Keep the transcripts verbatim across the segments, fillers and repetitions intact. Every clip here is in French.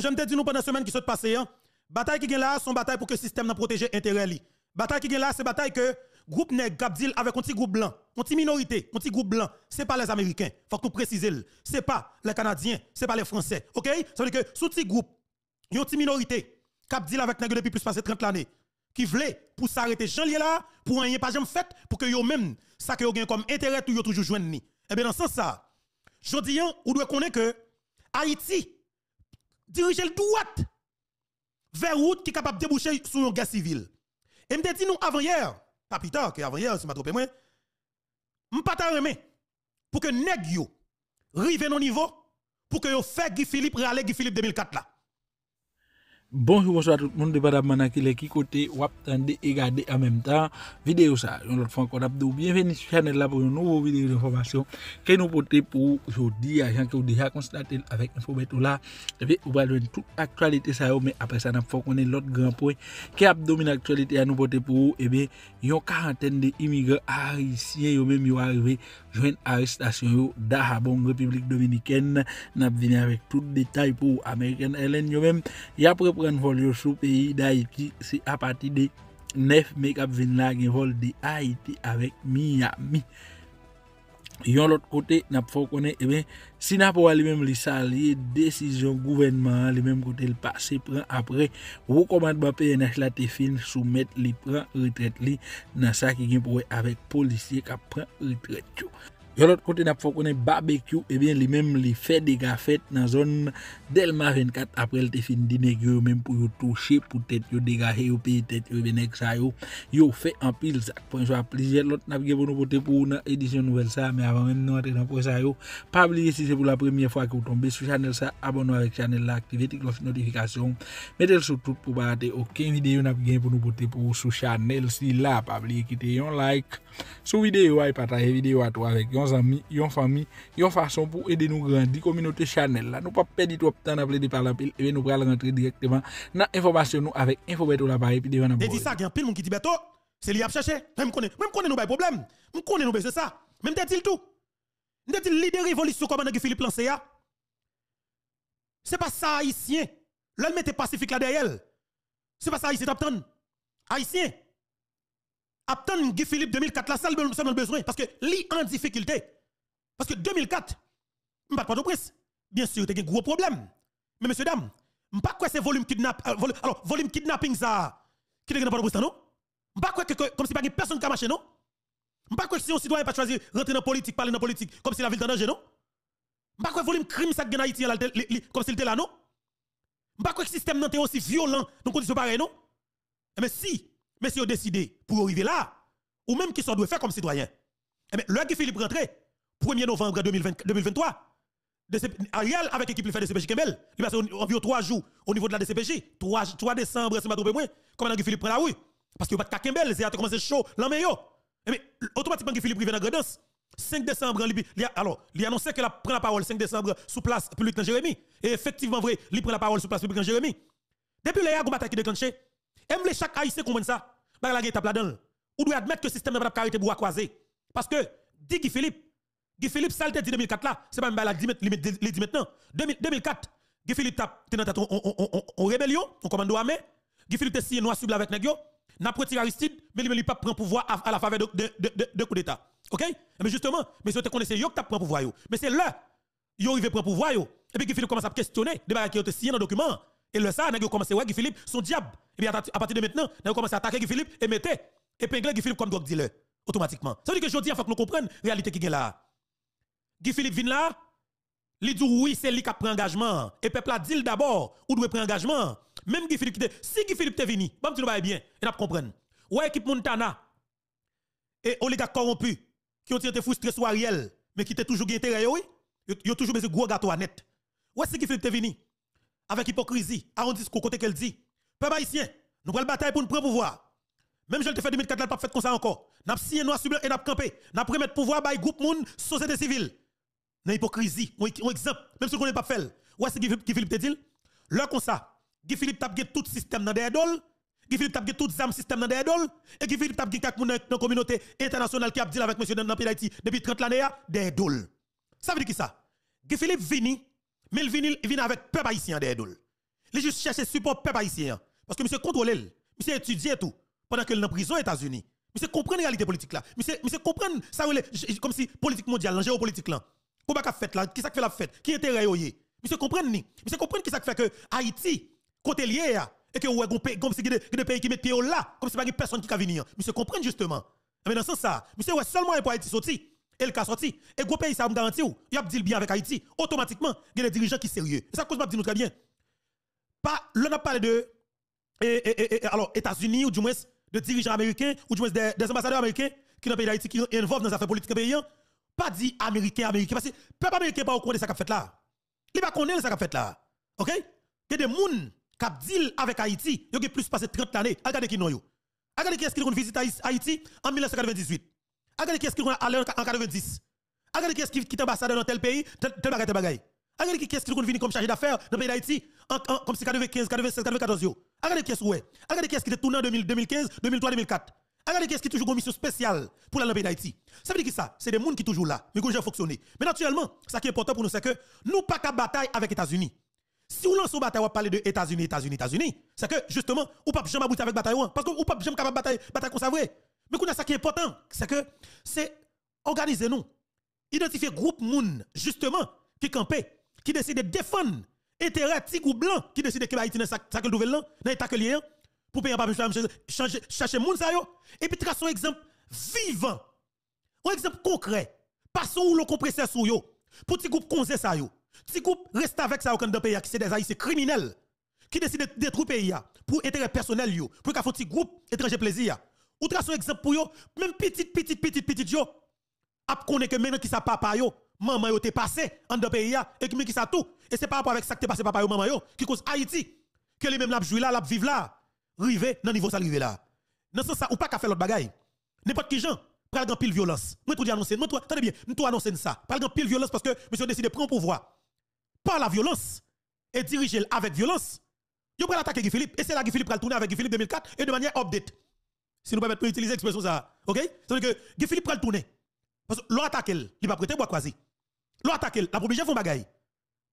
façon, j'aime te dire nous pendant la semaine qui s'est passée, hein, bataille qui est là, son bataille pour que le système n'a protège intérêt li. Bataille qui est là, c'est bataille que groupe nèg Gabdil avec un petit groupe blanc, un petit minorité, un petit groupe blanc, c'est pas les Américains, faut que nous précisions, c'est pas les Canadiens, c'est pas les Français, OK? Ça veut dire que sous petit groupe, une petite minorité, Gabdil avec nèg depuis plus de trente années, qui voulait pour s'arrêter janvier là, pour rien pas jamais fait, pour que yo même ça que yo gagne comme intérêt tout yo toujours joindre ni. Eh bien dans ce sens ça, je dis on doit connaître que Haïti dirige le droite vers route qui est capable de déboucher sur une guerre civile. Et me dit nous avant hier, pas plus tard que avant hier si m'a trompé moi, me pas ta remet pour que nèg yo rive non niveau pour que yo fait Guy Philippe rale Guy Philippe deux mille quatre là. Bonjour, bonsoir à tout le monde de Badabana qui est qui côté ou attendez et regardez en même temps vidéo ça. On l'autre fois encore abdou bienvenue sur la chaîne là pour une nouvelle vidéo d'information que nous porter pour aujourd'hui à gens qui ont déjà constaté avec Infobertho là et puis on va donner toute actualité ça mais après ça n'a faut qu'on ait l'autre grand point qui abdomine actualité à nous porter pour et bien une quarantaine de immigrants haïtiens yo même yo arrivé joindre arrestation yo Dahabon République Dominicaine n'a venir avec tout détail pour American Airlines yo même y a prendre vol sur pays d'Haïti, c'est à partir de neuf mai qu'a venir là vol de Haïti avec Miami. Yon l'autre côté n'a pas connait et bien si n'a pas lui-même li salier décision gouvernement le même côté le passé prend après recommandement P N H la te fin soumettre li prend retraite li dans ça qui gen pour avec policier qui prend retraite. De l'autre côté, nous avons un barbecue, et bien, lui-même, il fait des gaffettes dans la zone Delma vingt-quatre. Après, il fait des négociations, même pour toucher, pour tête, dégager, pour payer tête, et bien, il fait un pile. Pour nous, plusieurs autres, nous avons voté pour une édition nouvelle, ça, mais avant même, nous entrer dans le ça. Pas oublier si c'est pour la première fois que vous tombez sur la chaîne, abonnez-vous avec la chaîne, activez la notification, mettez-le sur tout pour ne pas rater aucune vidéo, nous avons pour nous voter pour sur la chaîne, si là, pas oublier quitter un like, sous vidéo, et partagez vidéo à toi avec vous. Amis, yon famille, yon façon pour aider nous grandir communauté channel là. Nous pas perdre trop temps d'appeler des parler pile et nous pral rentrer directement dans information nous avec Infobertho là bas et puis devant nous. Et dit ça grand pile monde qui dit Bertho, c'est lui a chercher. Même connaît, même connaît nous pas problème. Nous connaît nous c'est ça. Même dit le tout. Nous dit leader révolution commandant Guy Philippe lancé là. C'est pas ça haïtien. L'homme était pacifique là derrière. C'est pas ça haïtien t'attend. Haïtien Aptan Guy Philippe deux mille quatre, la salle seulement besoin. Parce que li en difficulté. Parce que deux mille quatre, m'pas pas de presse. Bien sûr, t'es un gros problème. Mais messieurs, dames, m'pas quoi c'est volume kidnap. Euh, vol, alors, volume kidnapping ça. Qui t'es pas de presse, non? M'pas quoi que comme si pas une personne qui a marché, non? M'pas quoi que si un citoyen pas choisi rentrer dans la politique, parler dans la politique, comme si la ville était en danger, non? M'pas quoi volume crime ça en Haïti comme s'il était là, non? M'pas quoi que le système n'était aussi violent dans conditions pareilles, non? Mais si. Mais si vous décidez pour arriver là, ou même qui s'en doit faire comme citoyen, eh bien, le Guy Philippe rentre, premier novembre deux mille vingt-trois, Ariel avec l'équipe fait D C P J Kemel, il passe environ trois jours au niveau de la D C P J, trois décembre, c'est pas trop moins, comment Guy Philippe prend la rue, parce qu'il va pas de Kemel, c'est à commencer chaud, l'an meilleur. Eh bien, automatiquement Guy Philippe arrive dans Gredance, cinq décembre, alors, il annonçait qu'il prend la parole cinq décembre sous place publique dans Jérémy, et effectivement, vrai, il prend la parole sous place publique dans Jérémy. Depuis là, il y a une bataille qui déclenchée. Aime les chaque haïtien comprendre ça. Bah la guétape là-dedans. Ou doit admettre que le système n'a pas carité pour croiser. Parce que dit Guy Philippe, Guy Philippe ça dit deux mille quatre là, c'est pas même la les dit maintenant. deux mille quatre, Guy Philippe tape dans tête on rébellion, on commando armé. Guy Philippe est signé noir sur avec nèg yo, n'a retiré Aristide, mais lui pas prend pouvoir à la faveur de de de coup d'état. OK? Mais justement, mais si tu connaissais yo qui t'a prend pouvoir yo. Mais c'est là yo arrivé prend pouvoir yo. Et puis Guy Philippe commence à questionner des bagages qui ont été signés dans document. Et le ça, nous avons commencé à voir Guy Philippe, son diable. Et bien, à partir de maintenant, nous avons commencé à attaquer Guy Philippe et mettre, épingler Guy Philippe comme drogue dealer, automatiquement. Ça veut dire que je dis, il faut que nous comprenions la réalité qui est là. Guy Philippe vient là, il dit oui, c'est lui qui a pris engagement. Et peuple a dit d'abord, ou doit prendre engagement. Même Guy Philippe, si Guy Philippe est venu, bon, tu le vois bien, et nous comprenons. Ou équipe Montana, et oligarques corrompus, qui ont été frustrés sur Ariel, mais qui étaient toujours gagnés intérêt, oui, ils ont toujours mis ce gros gâteau à net. Ou est-ce que Guy Philippe est venu? Avec hypocrisie, à un discours côté qu'elle dit, peuple haïtien, nous prenons la bataille pour nous prendre pouvoir. Même je le fais deux mille quatre, nous n'avons pas fait comme ça encore. Nous avons signé noir sur blanc et nous avons campé. Nous avons remis pouvoir par groupe monde, société civile. Dans l'hypocrisie, on exemple, même si on n'est pas fait. Ou est-ce que Guy Philippe te dit? Là comme ça, Guy Philippe tape tout système dans des dol, Guy Philippe tape tout le système dans des dol, et Guy Philippe tape quelqu'un dans la communauté internationale qui a dit avec monsieur dans le pays d'Haïti depuis trente années, des dol. Ça veut dire qui ça? Guy Philippe vini. Mais il vient avec peuple haïtien derrière. Il juste chercher support peuple haïtien. Parce que monsieur contrôle, monsieur étudie tout pendant que en prison aux États-Unis. Monsieur comprend la réalité politique là. Monsieur monsieur comprend ça comme si politique mondiale, la géopolitique là. Comment qu'a fait là, qui ça fait la fête, qui intérêt yoyé. Monsieur comprend ni. Monsieur comprend qui ça fait que Haïti côté lié et que ouais comme si des pays qui mettent pied là, comme si pas personne qui va venir. Monsieur comprend justement. Mais dans ce sens ça, monsieur ouais seulement pour Haïti sorti. Elle a sorti. Et gros pays, ça me garantit. Il a dit le bien avec Haïti. Automatiquement, il y a des dirigeants qui sont sérieux. Et ça cause m'a dit nous très bien. Pas, l'on a parlé de, et, et, et, alors, États-Unis, ou du moins, de dirigeants américains, ou du moins, des, des ambassadeurs américains, qui dans le pays d'Haïti, qui sont involvés dans les affaires politiques pays. Pas dit américains, américains. Parce que le peuple américain n'est pas au courant de ce qu'a fait là. Il n'est pas au courant de ce qu'a fait là. OK? Il y a des gens qui ont deal avec Haïti. Ils ont plus passé trente années. Regardez qui non. Regardez qui est-ce qui a visité Haïti en mille neuf cent quatre-vingt-dix-huit. Regardez qui est-ce qui est allé en quatre-vingt-dix. Regardez qui est-ce qui est ambassadeur dans tel pays, tel bagay, tel bagay. Regardez qui est-ce qui est venu comme chargé d'affaires dans le pays d'Haïti, comme si quatre-vingt-quinze, quatre-vingt-seize, quatre-vingt-quatorze. Regardez qui est-ce qui est. Regardez qui est-ce qui est tourné en deux mille, deux mille quinze, deux mille trois, deux mille quatre. Regardez qui est-ce qui est toujours une mission spéciale pour aller dans le pays d'Haïti. Ça veut dire que ça, c'est des gens qui sont toujours là, mais qui ont fonctionné. Mais naturellement, ce qui est important pour nous, c'est que nous pas qu'à bataille avec les États-Unis. Si on lance une bataille, on va parler de États-Unis, États-Unis, États-Unis. C'est que justement, on ne peut pas jamais aboutir avec bataille, parce qu'on ne peut pas jamais capable bataille, bataille conservée. Mais ce qui est important, c'est que c'est organiser nous, identifier groupe moun justement qui campait, qui décide de défendre intérêt petit groupe blanc qui décide que Haïti dans sa quelle nouvelle là, dans état que lien pour payer pas changer chercher moun ça yo et puis tracer un exemple vivant, un exemple concret, passons où le compresseur sou yo, petit groupe konze ça yo, petit groupe reste avec ça au camp de pays qui c'est des haïtiens criminels qui décident de détruire pays pour intérêt personnel yo, pour qu'un petit groupe étranger plaisir. Ou trace un exemple pour yo, même petite, petite, petite, petite yo, ap konnen que maintenant qui sa papa yo, maman yo te passé en deux pays ya, et qui qui sa tout. Et c'est par rapport avec ça que te passé papa yo, maman yo, qui cause Haïti, que les mêmes la joué là, la vive là, rivé, nan niveau sa rivé là. Dans ce sens, ou pas ka faire l'autre bagay. N'importe qui gens, pral grand pile violence. Moi tout di annoncer, moi tout, attendez bien, nous tout annoncer ça. Pral grand pile violence parce que monsieur décide de prendre pouvoir par la violence et diriger avec violence. Yo pral attaquer Guy Philippe, et c'est là Guy Philippe pral tourner avec Guy Philippe deux mille quatre et de manière update. Si nous ne pouvons pas utiliser l'expression ça, ok? Ça veut dire que Guy Philippe prend le tourner. Parce que l'on attaque, il va prêter bois quasi. L'on attaque, la première fois, il bagaille.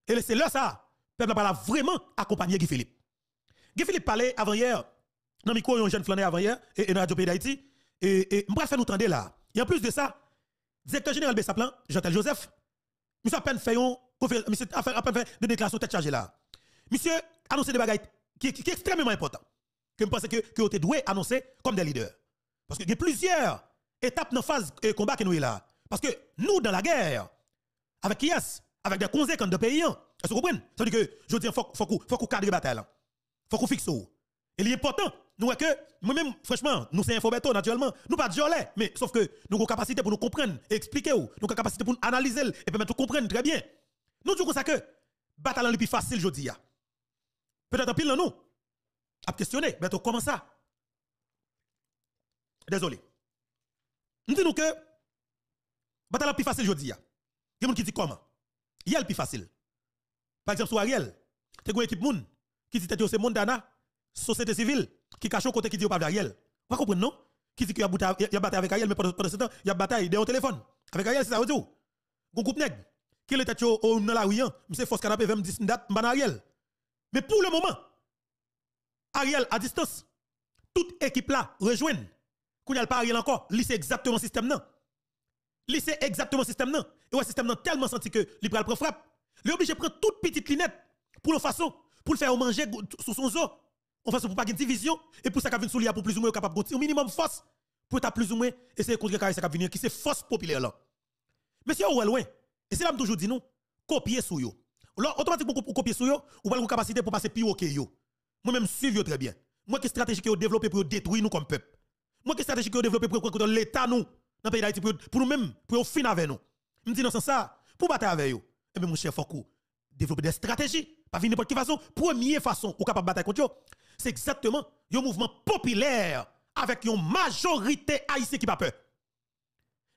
Et c'est là ça, le peuple a vraiment accompagné Guy Philippe. Guy Philippe parlait avant hier, dans le micro, il y a un jeune flaneur avant hier, et dans Radio Pays d'Haïti, et je vais faire nous tendre là. Et en plus de ça, le directeur général Bessaplan, Jantel Joseph, monsieur a peine fait des déclarations tête chargée là. Monsieur a annoncé des bagailles qui sont extrêmement importantes. Que je pense que vous êtes doué annoncer comme des leaders. Parce qu'il y a plusieurs étapes dans la phase de combat que nous sommes là. Parce que nous, dans la guerre, avec qui est-ce? Avec des conséquences de pays. Est-ce que vous comprenez? Ça veut dire que je dis, il faut qu'on cadre la bataille. Il faut qu'on fixe. Et l'important, nous, c'est que nous-mêmes, franchement, nous sommes Infobertho, naturellement. Nous ne sommes pas diolés, mais sauf que nous avons une capacité pour nous comprendre et expliquer. Nous avons une capacité pour nous analyser et permettre de comprendre très bien. Nous disons que la bataille est le plus facile, je dis. Peut-être en pile dans nous. À questionner, mais comment ça? Désolé. Nous disons que la bataille est plus facile aujourd'hui. Il y a des gens qui disent comment? Il y a le plus facile. Par exemple, sur Ariel, il y a une équipe moun qui dit que c'est Mondana, société civile, qui cache un côté qui dit pas d'Ariel. Vous comprenez, non? Qui dit qu'il y a une bataille avec Ariel, mais pendant ce temps, il y a une bataille de téléphone. Avec Ariel, c'est ça, vous dites? Un groupe nègre, qui est dans la rue, c'est force canapé, vingt dix date, ban Ariel. Mais pour le moment, Ariel à distance, toute équipe là rejoigne. Qu'on n'y a pas Ariel encore, lycée exactement système non. Lycée exactement système non. Et ouais système non tellement senti que l'Ibral prend frappe. Il est obligé de prendre toute petite linette pour le façon, pour le faire manger sous son zoo. On façon pour pas qu'il y ait division et pour ça qu'il y a une soulière pour plus ou moins capable de au minimum force pour être plus ou moins essayer de contrer ça qui qui c'est force populaire là. Mais si on est loin, et c'est là que toujours dit non, copier sur yo. Alors automatiquement pour copier sur yo, ou pas une capacité pour passer pire que yo. Moi-même, suivez très bien. Moi, quelle stratégie que vous développez pour détruire nous comme peuple? Moi, quelle stratégie que vous développez pour que l'État nous, dans le pays d'Haïti, pour nous-mêmes, pour nous finir avec nous? Je me dis, non, sans ça, pour battre avec vous, et bien, mon cher Foucault, développer des stratégies, pas venir n'importe quelle façon. Première façon, vous capable de battre contre vous, c'est exactement un mouvement populaire avec une majorité haïtienne qui n'a pas peur.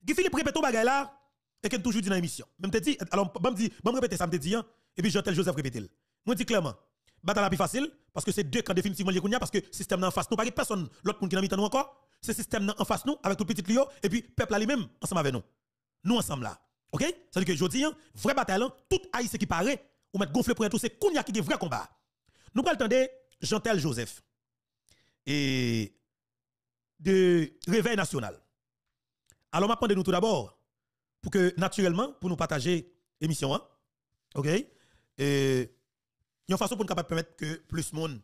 Guy Philippe répète tout bagay là, et qu'il toujours dit dans l'émission. Même te dit, alors, je me dis, je me répète ça, je me dis, et puis Jantel Joseph répète. Moi, je dis clairement, bataille la plus facile, parce que c'est deux camps définitivement liés qu'on a, parce que le système en face nous, pas de personne, l'autre monde qui n'a mis en nous encore, c'est le système en face nous, avec tout petit lion, et puis le peuple là lui-même, ensemble avec nous. Nous ensemble là. Ok? Ça veut dire que je dis, vraie bataille, tout haïtien qui paraît, ou mettre gonflé pour tout, c'est qu'on y a qui des vrais combats. Nous allons entendre Jantel Joseph et de Réveil National. Alors, m'appendez nous tout d'abord pour que, naturellement, pour nous partager l'émission. Hein? OK? Et une façon pour nous permettre que plus de monde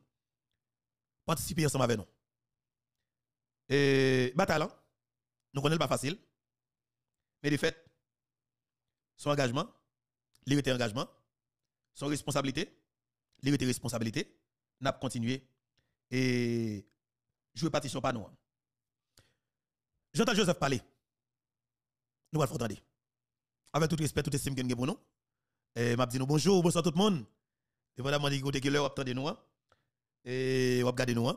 participe ensemble avec nous. Et bataille, nous connaissons pas facile. Mais de fait, son engagement, il était engagement, son responsabilité, il était responsabilité, n'a pas continué et jouer partition pas nous. J'entends Joseph parler. Nous allons entendre. Avec tout respect, toute estime que nous avons pour nous. Et m'a dit nous bonjour, bonsoir tout le monde. Et voilà mon écoute que l'heure attendez nous et vous regardez nous.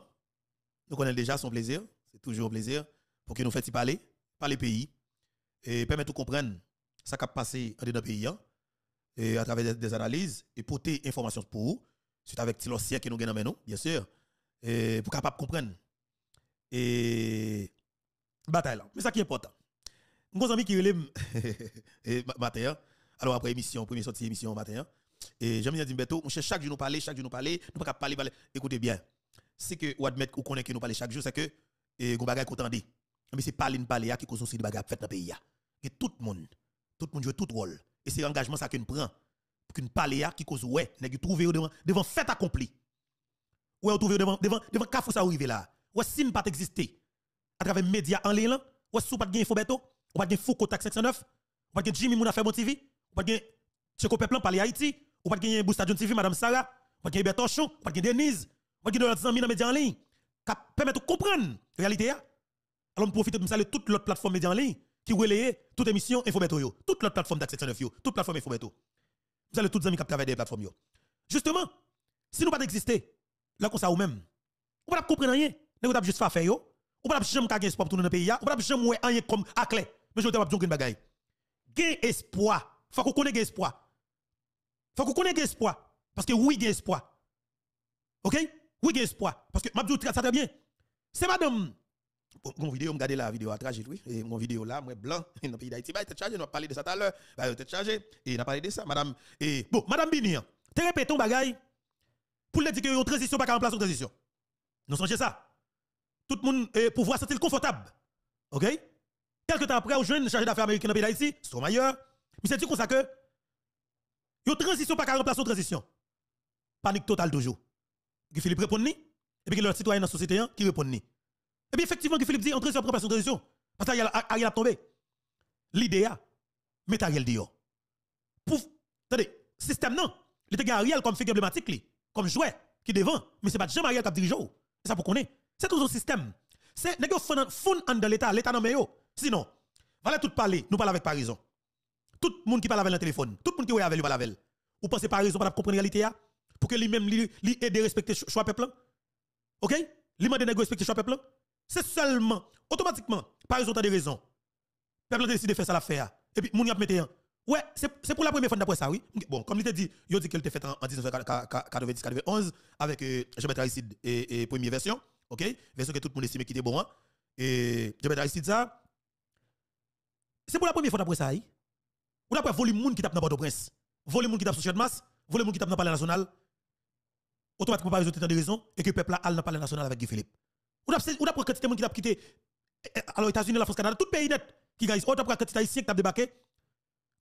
Nous connaissons déjà son plaisir, c'est toujours un plaisir pour que nous fassions parler par les pays et permettre de comprendre ce qui a passé dans le pays et à travers des analyses et porter information pour vous. C'est avec l'ancien que nous gagnons maintenant, bien sûr, et pour capable comprendre et bataille là. Mais ça qui est important. Nos amis qui relèvent matin, alors après émission, première sortie émission matin, et j'aime bien dire bientôt, on cherche chaque jour nous parler, chaque jour nous parler, nous pas parler parler. Écoutez bien, c'est que ou admettre ou connaît que nous parler chaque jour, c'est que et gon bagay qu'entendez. Mais c'est parler parler qui cause aussi des bagages fait dans pays là. Et tout le monde, tout le monde joue tout rôle et c'est l'engagement ça que nous prend. Qu'une paléa qui cause ouais nèg trouver devant devant fait accompli ouais trouver devant devant devant kafou ça arrivé là ouais si ne pas exister à travers médias en ligne ouais sous pas de Infobertho ou pas de Fouco cinq cent neuf ou pas de Jimmy Mouna fait bon T V ou pas de Checo Peplan parler Haïti ou pas de Bousta John T V madame Sarah ou pas de Bertochon ou pas de Denise ou pas de d'autres amis dans médias en ligne qui permettent de comprendre réalité. Alors nous profitons de ça toute l'autre plateforme médias en ligne qui relaye toute émission Infobertho yo toute l'autre plateforme cinq cent neuf yo toute plateforme Infobertho. Vous allez tous les amis qui travaillent des plateformes. Justement, si nous pas d'exister, là qu'on ça ou même, on pas comprendre rien, nous pas juste faire faire yo, on pas jamais gagner espoir pour tout dans pays, on pas jamais ouais rien comme à clé. Mais je te pas besoin d'une bagaille. Gain espoir, faut qu'on connaisse espoir. Faut qu'on connaisse espoir parce que oui, gain espoir. OK? Oui, gain espoir parce que m'a dit ça très bien. C'est madame mon vidéo, regardez la vidéo à trajet, oui. Et mon vidéo là, moi blanc, dans le pays d'Haïti, bah, il t'a chargé, on va parler de ça tout à l'heure. Bah, il t'a chargé, et il a parlé de ça, madame. Et bon, madame Bini, te répétons bagaille, pour le dire que une transition, pas qu'en place une transition. Nous songez ça. Tout le monde, eh, pour voir sentir confortable. OK? Quelques temps après, au jeune chargé d'affaires américain dans le pays d'Haïti, c'est au meilleur. Mais c'est du coup ça que, une transition, pas qu'en remplace une transition. Panique totale toujours. Guy Philippe répond ni, et puis que le citoyen dans la société qui répond ni. Et bien, effectivement, que Philippe dit, on traite sur la propre transition. Parce qu'Ariel a, a tombé. L'idée, mettez Ariel dehors. Pouf, attendez, système non. Il était Ariel comme figure emblématique, comme jouet, qui devant. Mais ce n'est pas jamais Ariel qui a dirigé. C'est ça pour qu'on est. C'est tout un système. C'est, n'est-ce pas, fond dans l'État, l'État non mais yo. Sinon, voilà tout parler, nous parlons avec Parison. Tout le monde qui parle avec le téléphone, tout le monde qui est avec lui parle avec. Vous pensez Parison pour comprendre la réalité, pour que lui-même lui aide à respecter le choix peuple. OK? Lui m'a de respecter le choix peuple. C'est seulement, automatiquement, par exemple, des raisons. Le peuple a décidé de faire ça l'affaire. Et puis, moun y a mis un. Ouais, c'est pour la première fois d'après ça, oui. Bon, comme il te dit, il a dit qu'elle était faite en mille neuf cent quatre-vingt-dix quatre-vingt-onze avec euh, Jean-Bertrand Aristide et, et première version. OK? Version que tout le monde estime qui était bon. Hein? Et Jean-Bertrand Aristide, ça. C'est pour la première fois d'après ça, oui. Ou d'après, voler moun qui tape dans Port-au-Prince. Voler moun qui tape sur Chien de Masse. Voler moun qui tape dans le Palais National. Automatiquement, par exemple, des raisons. Et que le peuple a dans le Palais National avec Guy Philippe. Ou d'après quantité de monde qui a quitté, alors États-Unis, la France, Canada, tout pays net qui gagne. Ou d'après quantité haïtien qui a débarqué,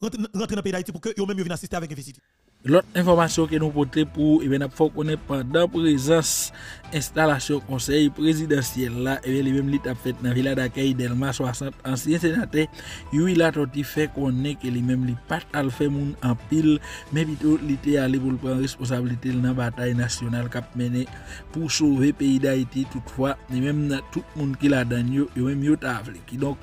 rentre dans le pays d'Haïti pour que vous-même vienne assister avec Inficity. L'autre information que nous portons pour, eh bien, il faut qu'on ait pendant présence installation conseil présidentiel là, eh bien, les mêmes litres fait dans la villa d'accueil d'Elma soixante, ancien sénateur, il a tout fait qu'on est que les mêmes litres pas à faire moun en pile, mais plutôt l'été aller pour prendre responsabilité dans la bataille nationale qu'a mené pour sauver le pays d'Haïti. Toutefois, les mêmes tout le monde qui l'a donné, ils ont mieux table. Donc,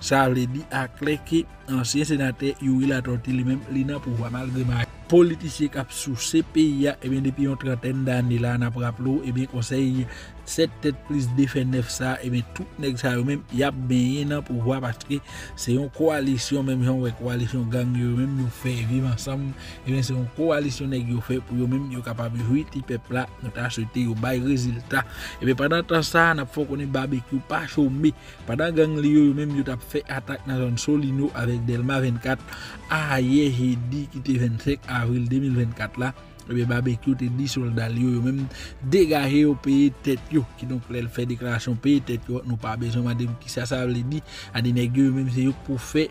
ça veut dire à clé que ancien sénateur, il a tout les mêmes litres pour voir malgré politicien qui a sous ces pays, et bien depuis une trentaine d'années là, n'a pas rappelé, et bien conseil cette tête plus D F neuf ça, et bien tout nèg ça même y a bien dans pouvoir parce que c'est une coalition même genre coalition gang même nous fait vivre ensemble, et bien c'est une coalition nèg yo fait pour yo même yo capable huit peuple là nous acheter yo bail résultat, et bien pendant temps ça n'a faut qu'on est barbecue pas chômé pendant gang yo même yo t'a fait attaque dans zone Solino avec Delma vingt-quatre Aye Hedi qui était vingt-cinq avril deux mille vingt-quatre là et bien barbecue te dit soldats yo même dégager au pays tête yo qui donc elle fait déclaration pays tête yo nous pas besoin madame qui ça ça veut dire à des nèg yo même c'est yo pour faire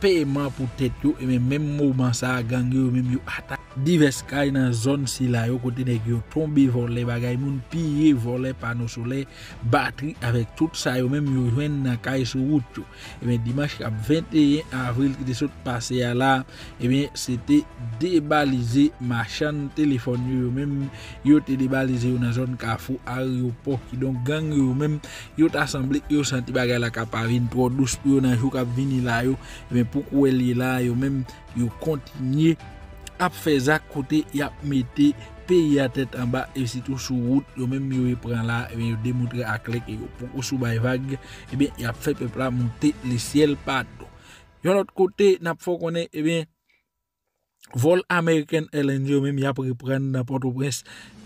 paiement pour tête yo et même même moment ça gang yo même yo attaque divers kay dans zone si là yo côté nèg yo tomber voler bagay moun piller voler panneau solaire batterie avec tout ça yo même yo joine dans kay sur route yo et bien dimanche vingt et un avril qui te passé à là et bien c'était débalisé machin téléphone yo même yo te débalisé dans zone Carrefour aéroport qui donc gang yo même yo t'assemblé yo senti bagay la capavine trop douce pour yo dans jour qu'a venir là yo et bien pourquoi elle est là yo même yo continuer a fait ça côté y a metté pays à tête en bas et surtout sur route yo même yo prend là et yo démontrer à clé que pour sous bay vague et bien y a fait peuple là monter le ciel pas de l'autre côté n'a faut connaît et bien vol américain L N G yo même y a reprendre dans Port-au-Prince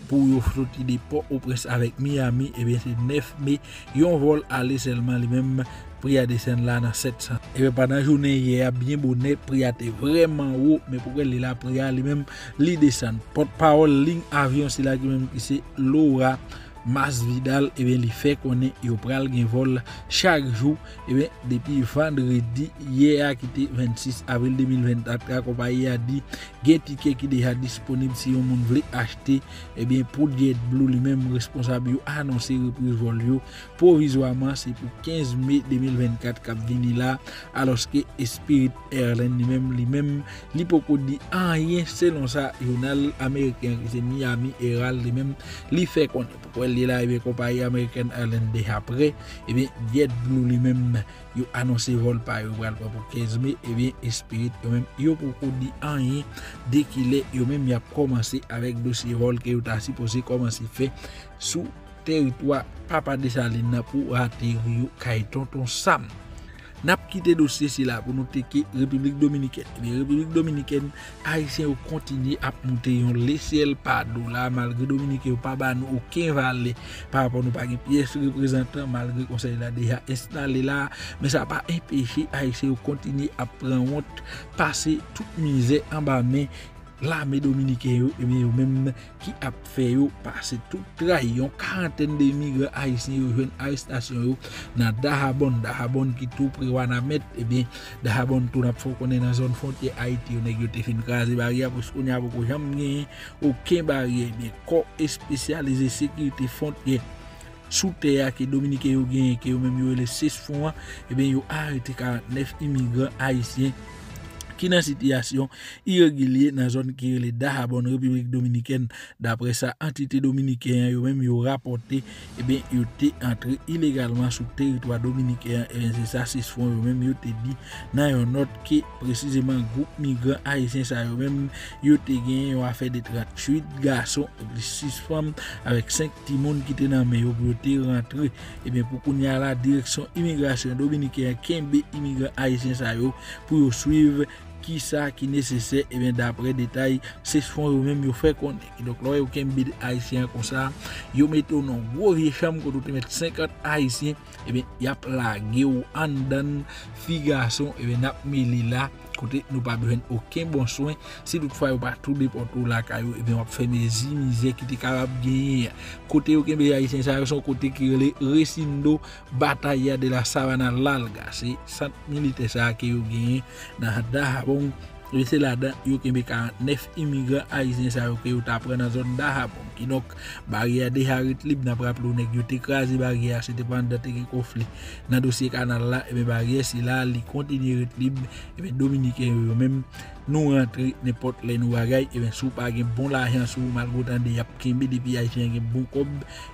pour yo sortir de Port-au-Prince avec Miami et bien c'est neuf mai yon vol aller seulement les mêmes prix à descendre là dans sept cents et bien pendant la journée hier bien bonnet prix était vraiment haut mais pour elle la prix lui même lui descend porte-parole ligne avion c'est là qui même c'est Laura Masvidal et bien il fait qu'on est au pral gain vol chaque jour et bien depuis vendredi hier qui était vingt-six avril deux mille vingt-quatre la compagnie a dit gain ticket qui déjà disponible si on veut acheter et bien pour Jet Blue lui-même responsable a annoncé reprise vol provisoirement c'est pour quinze mai deux mille vingt-quatre cap vini là alors que Spirit Airlines lui-même lui-même li poko dit rien selon ça journal américain c'est Miami Herald lui-même li fait qu'on il là avec compagnie américaine Allen de après et bien Jet Blue lui-même il a annoncé vol par pour quinze mai et bien Spirit même il a pour dit rien dès qu'il est il même il a commencé avec dossier vol que il a supposé commencer fait sous territoire Papa de Salina pour atterrir Kaiton ton Sam n'a quitté dossier c'est là pour nous tequer République Dominicaine et République Dominicaine haïtien au continue à monter yon le ciel pas dollar malgré Dominique pas ba nous aucun valet par rapport nous pas une pièce représentant malgré conseil là déjà installé là mais ça pas empêcher haïtien au continue à prendre honte passer toute misère en bas mais l'armée dominicaine et même qui a fait passer toute trahison quarantaine de migrants haïtiens rejoint arrestation dans Dahabon Dahabon qui tout préwanamètre et bien Dahabon tout n'a faut qu'on est dans zone frontière Haïti on est fin craser barrière parce qu'on a beaucoup jamais aucun barrière bien corps spécialisé sécurité frontière sous terre que dominicain yo gagne que même les six fois et bien yo arrêté quarante-neuf immigrants haïtiens qui dans situation irrégulière dans zone qui est le Dahabon République Dominicaine d'après sa entité dominicaine yo même yo rapporté et bien yo té entré illégalement sur territoire dominicain et c'est ça c'est fond yo même yo té dit dans une note qui précisément groupe migrants haïtiens ça yo même yo té gagné yo a fait de trente-huit garçons et six femmes avec cinq timoun qui té dans mais yo pour té rentrer et bien pour qu'on y a la direction immigration dominicaine Kembe immigrants haïtiens ça yo pour yo suivre qui ça qui nécessaire et bien d'après détail c'est ce qu'on même yo fait qu'on donc là aucun bid haïtien comme ça yo metto non gros vieux chambre qu'on doit mettre cinquante haïtiens et bien y a plagué ou en dan fi garçon et bien n'a mis là côté nous pas besoin aucun bon soin si toutefois pas tout déporte la caillou et bien on fait mes misère qui était capable gagner côté aucun bid haïtien ça son côté qui les Recindo bataille de la savana larga c'est cent militaires ça qui yo gagné dans Dahabon. Et c'est là-dedans qu'il y a quarante-neuf immigrants haïtiens qui ont appris dans la zone d'Arabon. Qui donc, barrière de Harit libre n'a pas appelé au nez, qui ont écrasé barrière, c'était pendant le conflit. Dans le dossier canal-là, et bien barrière, c'est là, ils continuent libre, et bien Dominicains eux-mêmes. Nous rentrons n'importe les nous bagailles et bien sous pas gain bon l'argent sous malgré tant de y a kembe depuis haïtien gain bon cob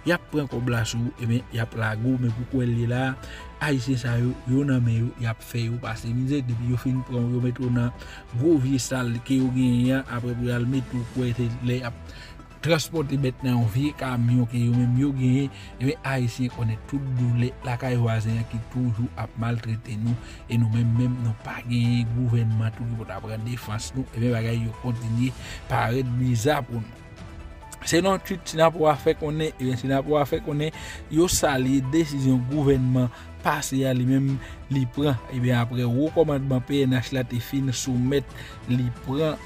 y a prend cob la sous et bien y a plago mais pourquoi elle est là haïtien ça yo yo nan mais y a fait yo passer misère depuis yo fin prend yo mettre dans gros vieux sale que yo gagne après pour aller mettre pour les transporter maintenant en vieux camion que yo même yo gagne et bien haïtien connaît tout douleur la caille voisin qui toujours a maltraité nous et nous même même non pas gagne gouvernement tout pour prendre défense nous et bien bagaille yo continuer paraît bizarre pour nous c'est non tout n'a pour faire qu'on est et bien n'a pour faire qu'on est yo sali décision gouvernement passé à lui-même li prend et bien après recommandement P N H là te fin soumettre li prend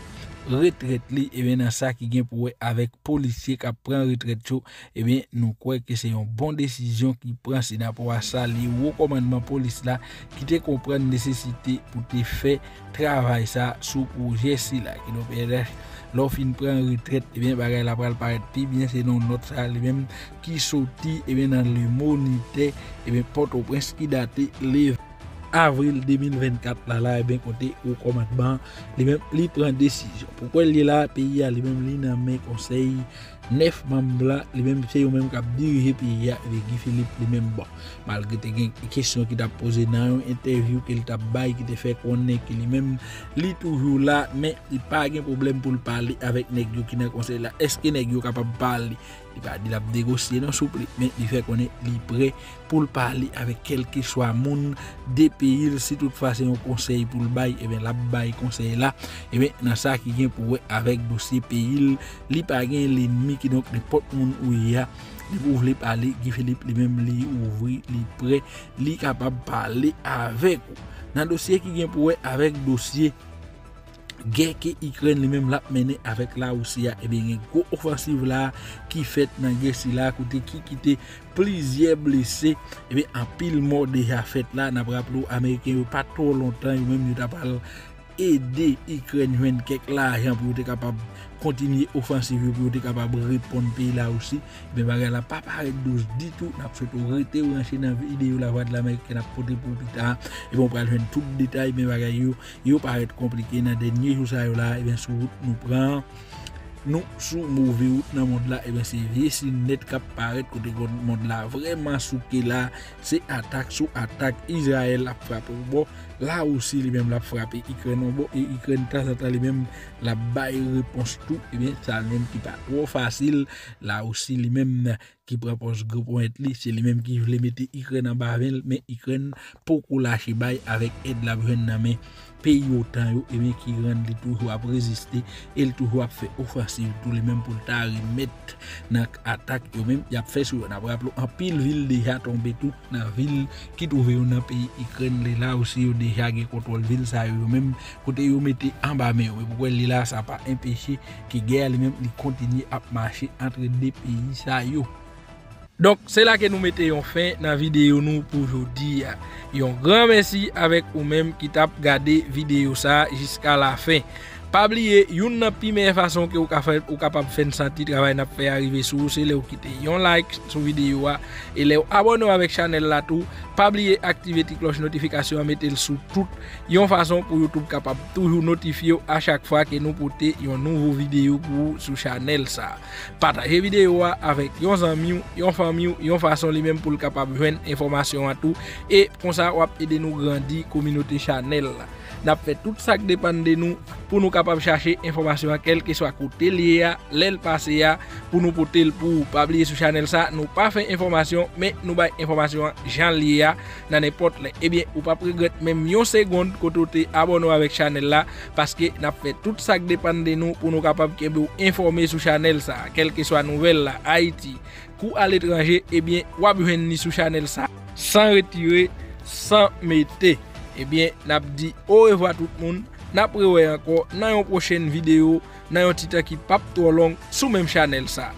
retraite li, et bien dans ça qui vient pour avec policier qui prend retraite chaud, et bien nous croyons que c'est une bonne décision qui prend c'est pour ça les hauts commandements police là qui te comprendre nécessité pour te faire travail ça sous projet si là qui nous P N H l'offre prend retraite, et bien bagay la pral paraître bien c'est non notre ça lui-même qui sorti et bien dans le moniteur et bien Port-au-Prince qui date le avril deux mille vingt-quatre là là et bien côté au commandement les mêmes li prend décision pourquoi il est là pays a les mêmes li dans mes conseils neuf membres là les mêmes c'est eux même qui a dirigé pays avec Guy Philippe les mêmes bon malgré tes questions qui t'a posé dans une interview qu'il t'a bail qui t'a fait connaître que les mêmes li toujours là mais il pas de problème pour parler avec nèg yo qui dans conseil là est-ce que nèg yo capable parler il va dire la négocier non souple mais il fait qu'on est libre pour parler avec quel que soit monde des pays si toutefois c'est un conseil pour le bail et bien la bail conseil là et bien dans ça qui vient pour avec dossier pays il pas gain l'ennemi qui donc n'importe monde où il y a vous voulez parler Guy Philippe lui-même lui ouvrir lui prêt lui capable parler avec dans dossier qui vient pour avec dossier guerre que Ukraine lui-même l'a mené avec la Russie et bien une grosse offensive là qui fait dans guerre si là côté qui quitté plusieurs blessés et bien en pile mort déjà fait là n'a rappelé américain pas trop longtemps même il t'a pas aider Ukraine joindre quelque l'argent pour être capable continuer offensive pour être capable répondre pays là aussi mais bagarre là pas paraître douce du tout n'a fait arrêter ou enchaîner dans vidéo la voix de l'Amérique n'a porté pour plus tard et bon va joindre tout détail mais bagarre yo yo paraître compliqué dans dernier jour ça là et bien sur nous prend nous sous mauvais route dans monde là et bien c'est vieux si net cap paraître côté monde là vraiment sous que là c'est attaque sous attaque Israël a frappé bon là aussi lui-même l'a frappé Ukraine bon et Ukraine temps en temps lui-même la bail réponse tout et bien ça lui-même qui pas trop facile là aussi lui-même qui propose gros point c'est lui-même qui voulait mettre Ukraine en bas mais Ukraine pour lâcher bail avec aide la jeune dans mais pays autant et bien qui rendent toujours à résister et toujours à faire offensive tous les mêmes pour ta remettre dans attaque eux même y a fait sur on a rappelé en pile ville déjà tombé tout dans ville qui trouvé dans pays Ukraine là aussi déjà qui contrôle ville ça eux même côté eux mettez en bas mais pourquoi là ça pas empêché que guerre même il continue à marcher entre deux pays ça eux. Donc c'est là que nous mettons fin dans la vidéo nous pour aujourd'hui. Un grand merci avec vous-même qui t'a regardé vidéo ça jusqu'à la fin. Pas oublier, une première façon que vous êtes capable de faire sentir le travail n'a fait arriver sur vous, c'est de quitter un like sur la vidéo et de vous abonner avec la chaîne là tout. Pas oublier d'activer la cloche de notification et mettre sur toute une façon pour YouTube capable toujours notifier à chaque fois que nous portons une nouvelle vidéo pour sur channel ça. Partagez la vidéo avec vos amis, vos familles, vos façons les mêmes pour capable joindre information à tout et pour ça vous aider nous grandir communauté channel. N'a fait tout ça qui dépend de nous pour nous capable chercher information à quel que soit côté lié l'aile passé pour nous porter pour pas oublier sur channel ça nous pas fait information mais nous bail information Jean lié dans n'importe là et bien ou pas regret même une seconde côté abonner avec channel là parce que n'a fait tout ça qui dépend de nous pour nous capable vous informer sur channel ça quel que soit nouvelle là Haïti ou à l'étranger et bien ou abonner sur channel ça sans retirer sans mettre. Eh bien, n'a dit au revoir tout le monde. N'a prévoyé encore dans une prochaine vidéo, dans un titre qui pape trop long, sous même channel ça.